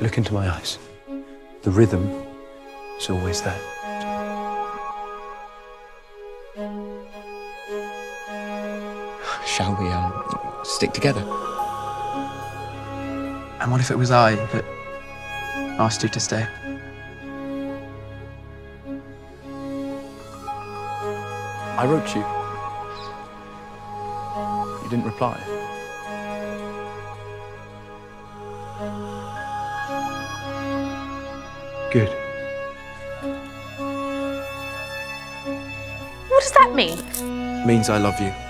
Look into my eyes. The rhythm is always there. Shall we stick together? And what if it was I that asked you to stay? I wrote you. You didn't reply. Good. What does that mean? It means I love you.